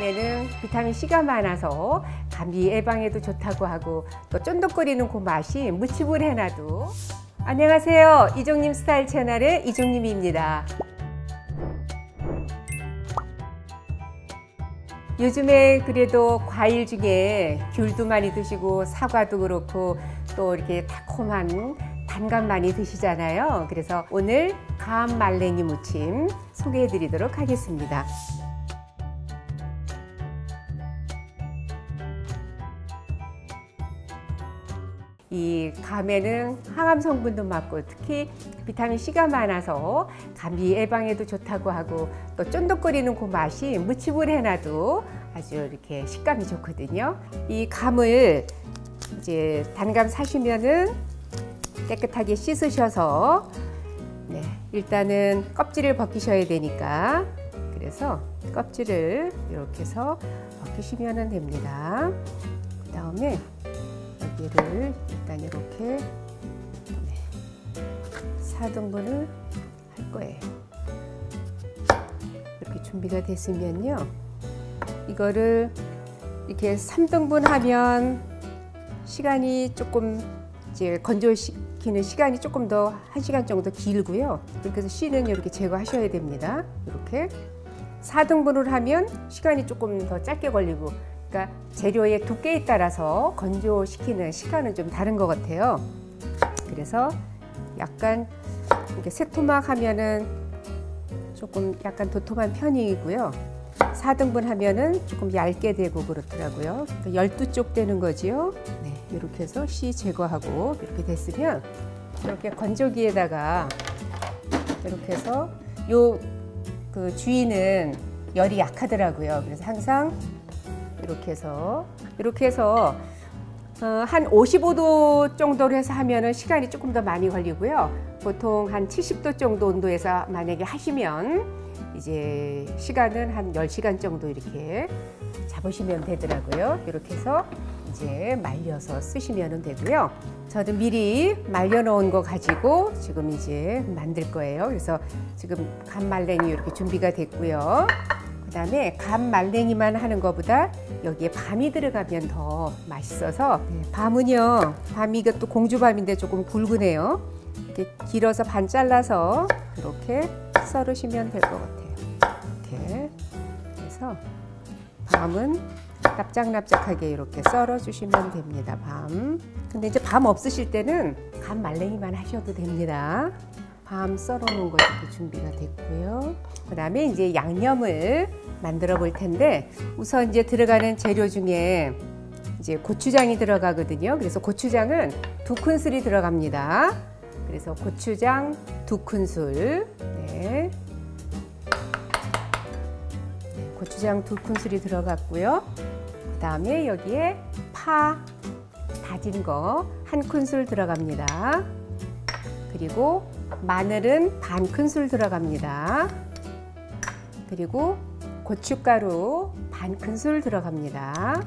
밤에는 비타민C가 많아서 감기 예방에도 좋다고 하고, 또 쫀득거리는 그 맛이 무침을 해놔도. 안녕하세요, 이종임 스타일 채널의 이종임입니다. 요즘에 그래도 과일 중에 귤도 많이 드시고 사과도 그렇고 또 이렇게 달콤한 단감 많이 드시잖아요. 그래서 오늘 감 말랭이 무침 소개해 드리도록 하겠습니다. 이 감에는 항암 성분도 많고 특히 비타민C가 많아서 감기 예방에도 좋다고 하고, 또 쫀득거리는 그 맛이 무침을 해놔도 아주 이렇게 식감이 좋거든요. 이 감을 이제 단감 사시면은 깨끗하게 씻으셔서, 네, 일단은 껍질을 벗기셔야 되니까, 그래서 껍질을 이렇게 해서 벗기시면 됩니다. 그 다음에 얘를 일단 이렇게 4등분을 할 거예요. 이렇게 준비가 됐으면요, 이거를 이렇게 3등분 하면 시간이 조금, 이제 건조시키는 시간이 조금 더 1시간 정도 길고요. 그래서 씨는 이렇게 제거하셔야 됩니다. 이렇게 4등분을 하면 시간이 조금 더 짧게 걸리고, 그러니까 재료의 두께에 따라서 건조시키는 시간은 좀 다른 것 같아요. 그래서 약간 이렇게 새토막 하면은 조금 약간 도톰한 편이고요. 4등분 하면은 조금 얇게 되고 그렇더라고요. 그러니까 12쪽 되는 거지요. 네, 이렇게 해서 씨 제거하고, 이렇게 됐으면 이렇게 건조기에다가 이렇게 해서, 요 그 주위는 열이 약하더라고요. 그래서 항상 이렇게 해서 한 55도 정도로 해서 하면은 시간이 조금 더 많이 걸리고요. 보통 한 70도 정도 온도에서 만약에 하시면 이제 시간은 한 10시간 정도 이렇게 잡으시면 되더라고요. 이렇게 해서 이제 말려서 쓰시면 되고요. 저도 미리 말려놓은 거 가지고 지금 이제 만들 거예요. 그래서 지금 감말랭이 이렇게 준비가 됐고요. 그 다음에 감 말랭이만 하는 것보다 여기에 밤이 들어가면 더 맛있어서, 밤은요, 밤이 이것도 공주밤인데 조금 굵으네요. 이렇게 길어서 반 잘라서 이렇게 썰으시면 될 것 같아요. 이렇게 해서 밤은 납작납작하게 이렇게 썰어주시면 됩니다. 밤. 근데 이제 밤 없으실 때는 감 말랭이만 하셔도 됩니다. 밤 썰어놓은 거 이렇게 준비가 됐고요. 그 다음에 이제 양념을 만들어 볼 텐데, 우선 이제 들어가는 재료 중에 이제 고추장이 들어가거든요. 그래서 고추장은 2큰술이 들어갑니다. 그래서 고추장 2큰술, 네. 고추장 2큰술이 들어갔고요. 그 다음에 여기에 파 다진 거 1큰술 들어갑니다. 그리고 마늘은 1큰술 들어갑니다. 그리고 고춧가루 1큰술 들어갑니다.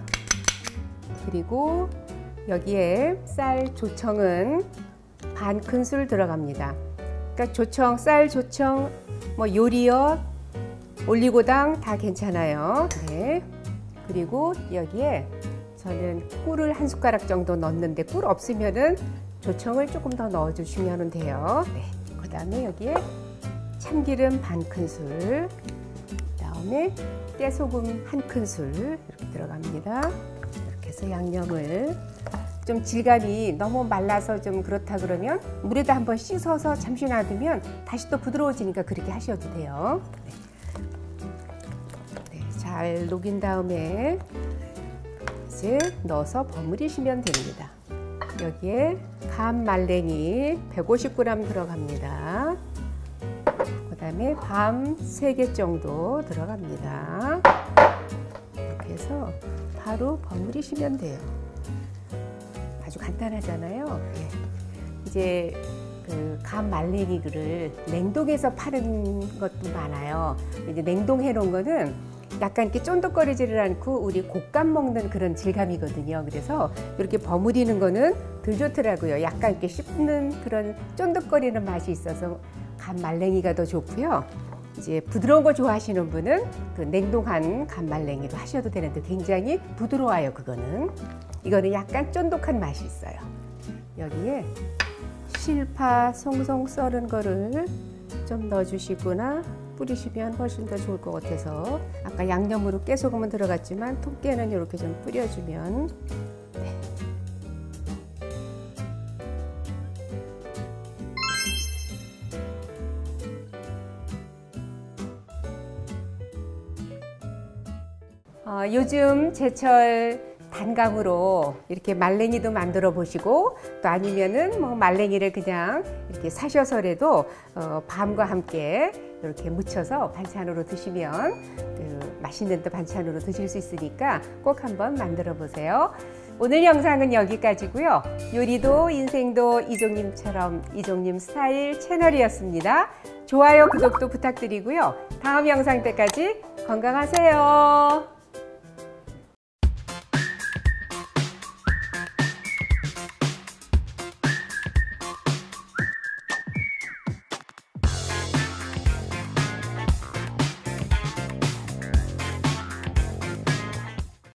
그리고 여기에 쌀 조청은 1큰술 들어갑니다. 그러니까 조청, 쌀 조청, 뭐 요리엿, 올리고당 다 괜찮아요. 네. 그리고 여기에 저는 꿀을 1숟가락 정도 넣는데, 꿀 없으면은 조청을 조금 더 넣어주시면 돼요. 네. 그 다음에 여기에 참기름 1큰술, 그 다음에 깨소금 1큰술 이렇게 들어갑니다. 이렇게 해서 양념을, 좀 질감이 너무 말라서 좀 그렇다 그러면 물에다 한번 씻어서 잠시 놔두면 다시 또 부드러워지니까 그렇게 하셔도 돼요. 네. 네, 잘 녹인 다음에 이제 넣어서 버무리시면 됩니다. 여기에 감 말랭이 150g 들어갑니다. 그 다음에 밤 3개 정도 들어갑니다. 이렇게 해서 바로 버무리시면 돼요. 아주 간단하잖아요. 네. 이제 그 감 말랭이를 냉동해서 파는 것도 많아요. 이제 냉동해 놓은 거는 약간 이렇게 쫀득거리지를 않고 우리 곶감 먹는 그런 질감이거든요. 그래서 이렇게 버무리는 거는 덜 좋더라고요. 약간 이렇게 씹는 그런 쫀득거리는 맛이 있어서 감 말랭이가 더 좋고요. 이제 부드러운 걸 좋아하시는 분은 그 냉동한 간말랭이로 하셔도 되는데 굉장히 부드러워요. 그거는 이거는 약간 쫀득한 맛이 있어요. 여기에 실파 송송 썰은 거를 좀 넣어주시거나 뿌리시면 훨씬 더 좋을 것 같아서 아까 양념으로 깨소금은 들어갔지만 통깨는 이렇게 좀 뿌려주면 네. 요즘 제철 단감으로 이렇게 말랭이도 만들어 보시고 또 아니면은 뭐 말랭이를 그냥 이렇게 사셔서라도 밤과 함께 이렇게 무쳐서 반찬으로 드시면 그 맛있는 또 반찬으로 드실 수 있으니까 꼭 한번 만들어 보세요. 오늘 영상은 여기까지고요. 요리도 인생도 이종님처럼 이종님 스타일 채널이었습니다. 좋아요, 구독도 부탁드리고요. 다음 영상 때까지 건강하세요.